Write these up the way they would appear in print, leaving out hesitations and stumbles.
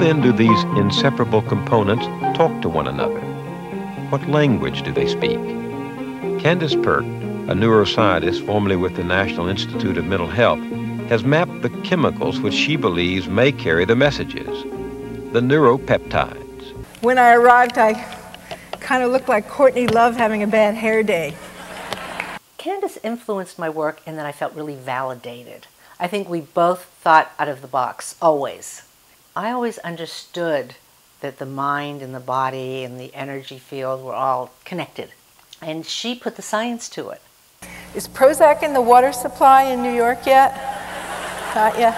then do these inseparable components talk to one another? What language do they speak? Candace Pert, a neuroscientist formerly with the National Institute of Mental Health, has mapped the chemicals which she believes may carry the messages, the neuropeptides. When I arrived, I kind of looked like Courtney Love having a bad hair day. Candace influenced my work, and then I felt really validated. I think we both thought out of the box, always. I always understood that the mind and the body and the energy field were all connected, and she put the science to it. Is Prozac in the water supply in New York yet? Not yet.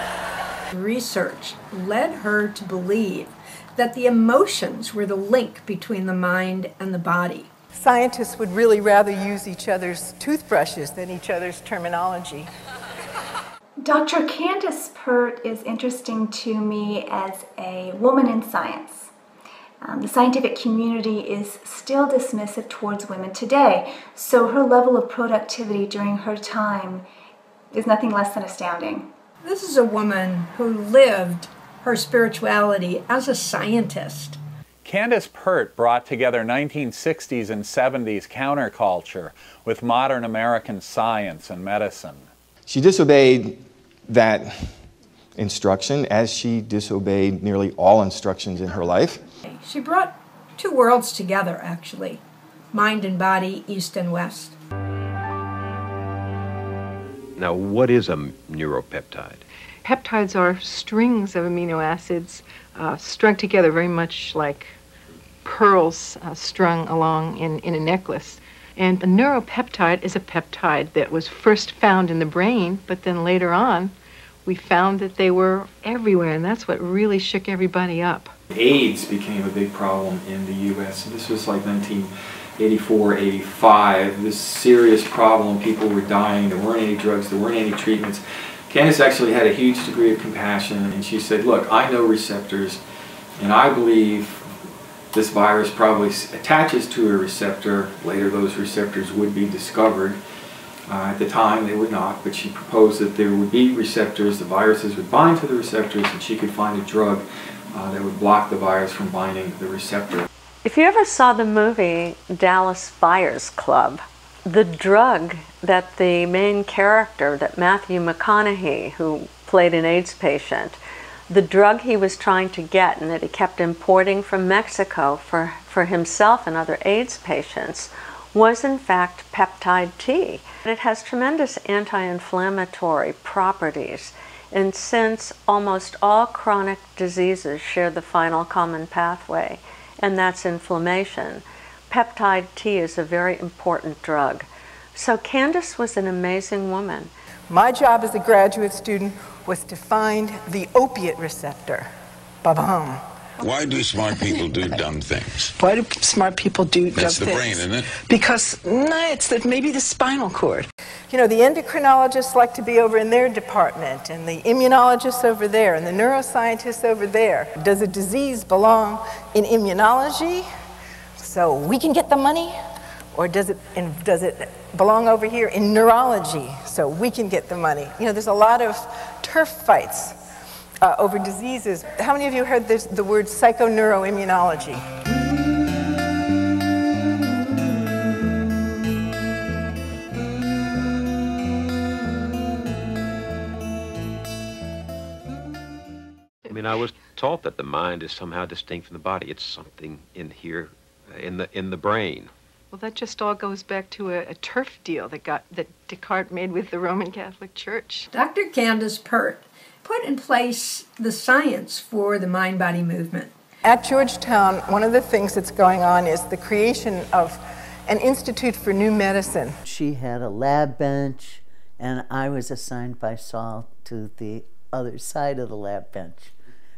Research led her to believe that the emotions were the link between the mind and the body. Scientists would really rather use each other's toothbrushes than each other's terminology. Dr. Candace Pert is interesting to me as a woman in science. The scientific community is still dismissive towards women today, so her level of productivity during her time is nothing less than astounding. This is a woman who lived her spirituality as a scientist. Candace Pert brought together 1960s and 70s counterculture with modern American science and medicine. She disobeyed that instruction, as she disobeyed nearly all instructions in her life. She brought two worlds together, actually, mind and body, east and west. Now, what is a neuropeptide? Peptides are strings of amino acids strung together, very much like pearls strung along in a necklace. And a neuropeptide is a peptide that was first found in the brain, but then later on, we found that they were everywhere, and that's what really shook everybody up. AIDS became a big problem in the U.S. This was like 1984, 85, this serious problem. People were dying, there weren't any drugs, there weren't any treatments. Candace actually had a huge degree of compassion, and she said, look, I know receptors, and I believe this virus probably attaches to a receptor. Later those receptors would be discovered. At the time, they were not, but she proposed that there would be receptors, the viruses would bind to the receptors, and she could find a drug that would block the virus from binding the receptor. If you ever saw the movie Dallas Buyers Club, the drug that the main character, that Matthew McConaughey, who played an AIDS patient, the drug he was trying to get and that he kept importing from Mexico for himself and other AIDS patients, was in fact peptide T. It has tremendous anti-inflammatory properties, and since almost all chronic diseases share the final common pathway, and that's inflammation, peptide T is a very important drug. So Candace was an amazing woman. My job as a graduate student was to find the opiate receptor. Ba-bum. Why do smart people do dumb things? Why do smart people do dumb things? That's the brain, isn't it? Because, it's that maybe the spinal cord. You know, the endocrinologists like to be over in their department, and the immunologists over there, and the neuroscientists over there. Does a disease belong in immunology so we can get the money? Or does it belong over here in neurology so we can get the money? You know, there's a lot of turf fights over diseases. How many of you heard the word psychoneuroimmunology? I mean, I was taught that the mind is somehow distinct from the body. It's something in here, in the brain. Well, that just all goes back to a turf deal that Descartes made with the Roman Catholic Church. Dr. Candace Pert put in place the science for the mind-body movement. At Georgetown, one of the things that's going on is the creation of an institute for new medicine. She had a lab bench, and I was assigned by Saul to the other side of the lab bench.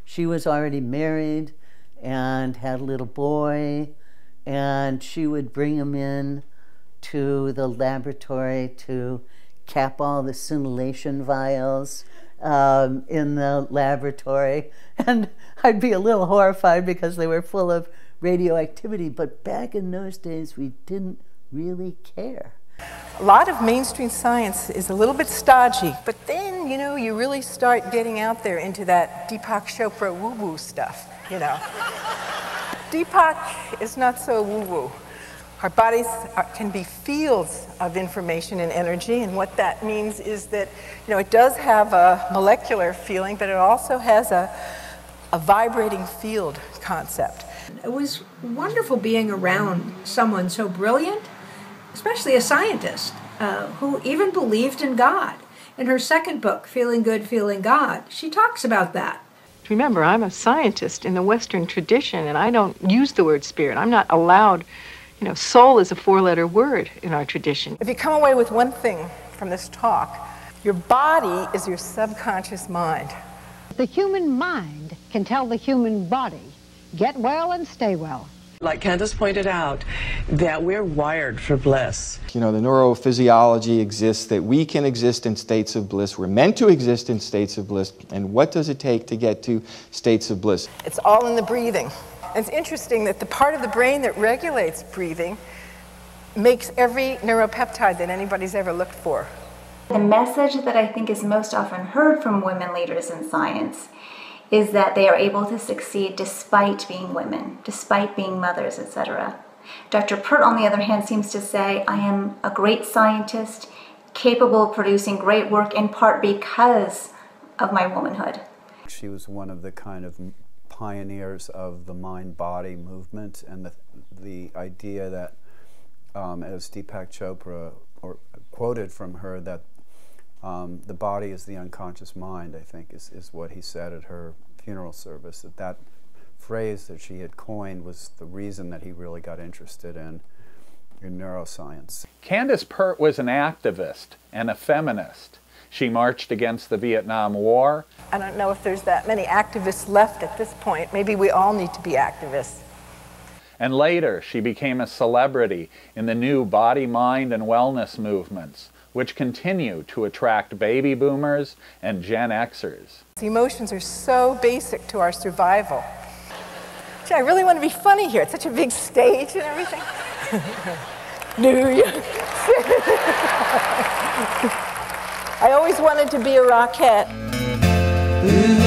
She was already married and had a little boy, and she would bring him in to the laboratory to cap all the scintillation vials in the laboratory, and I'd be a little horrified because they were full of radioactivity, but back in those days we didn't really care. A lot of mainstream science is a little bit stodgy, but then then, you know, you really start getting out there into that Deepak Chopra woo-woo stuff, you know. Deepak is not so woo-woo. Our bodies can be fields of information and energy, and what that means is that, you know, it does have a molecular feeling, but it also has a vibrating field concept. It was wonderful being around someone so brilliant, especially a scientist, who even believed in God. In her second book, Feeling Good, Feeling God, she talks about that. Remember, I'm a scientist in the Western tradition, and I don't use the word spirit. I'm not allowed, you know, soul is a four-letter word in our tradition. If you come away with one thing from this talk, your body is your subconscious mind. The human mind can tell the human body, get well and stay well. Like Candace pointed out, that we're wired for bliss. You know, the neurophysiology exists, that we can exist in states of bliss. We're meant to exist in states of bliss. And what does it take to get to states of bliss? It's all in the breathing. It's interesting that the part of the brain that regulates breathing makes every neuropeptide that anybody's ever looked for. The message that I think is most often heard from women leaders in science is that they are able to succeed despite being women, despite being mothers, etc. Dr. Pert, on the other hand, seems to say, I am a great scientist, capable of producing great work in part because of my womanhood. She was one of the kind of pioneers of the mind-body movement, and the idea that, as Deepak Chopra or quoted from her, that the body is the unconscious mind, I think, is what he said at her funeral service, that that phrase that she had coined was the reason that he really got interested in neuroscience. Candace Pert was an activist and a feminist. She marched against the Vietnam War. I don't know if there's that many activists left at this point. Maybe we all need to be activists. And later, she became a celebrity in the new body, mind, and wellness movements, which continue to attract baby boomers and Gen Xers. The emotions are so basic to our survival. Gee, I really want to be funny here. It's such a big stage and everything. New York. I always wanted to be a Rockette.